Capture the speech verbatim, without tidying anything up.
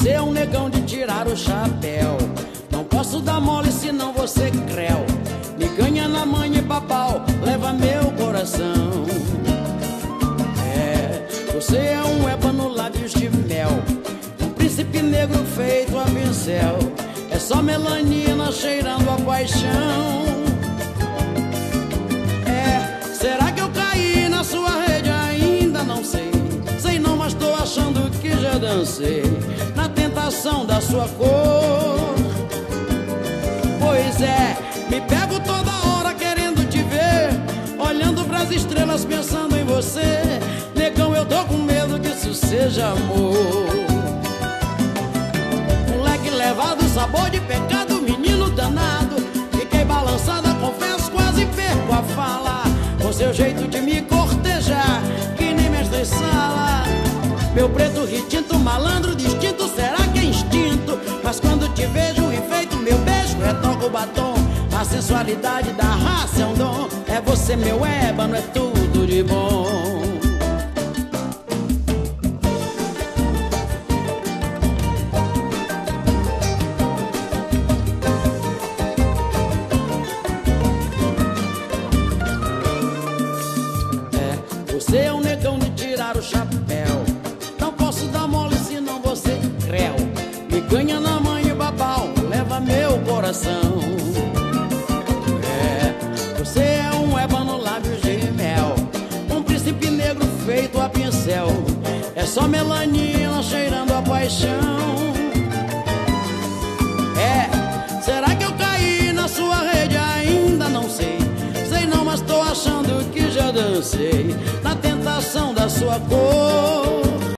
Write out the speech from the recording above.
você é um negão de tirar o chapéu. Não posso dar mole senão você creu. Me ganha na manha e papau, leva meu coração. É, você é um ébano lábios de mel, um príncipe negro feito a pincel. É só melanina cheirando a paixão. É, será que eu caí na sua rede? Ainda não sei, sei não, mas tô achando que já dancei na tentação da sua cor. Pois é, me pego toda hora querendo te ver, olhando pras estrelas pensando em você. Negão, eu tô com medo que isso seja amor. Levado sabor de pecado, menino danado. Fiquei balançada, confesso, quase perco a fala com seu jeito de me cortejar, que nem mestre sala. Meu preto retinto, malandro distinto, será que é instinto? Mas quando te vejo enfeito, meu beijo retoca o batom. A sensualidade da raça é um dom. É você, meu ébano, é tudo de bom. Você é um negão de tirar o chapéu. Não posso dar mole senão você creu. Me ganha na manha e babau, leva meu coração. É, você é um ébano lábios de mel, um príncipe negro feito a pincel. É só melanina cheirando a paixão. É, será que eu caí na sua rede? Ainda não sei, sei não, mas tô achando que já dancei na tentação da sua cor.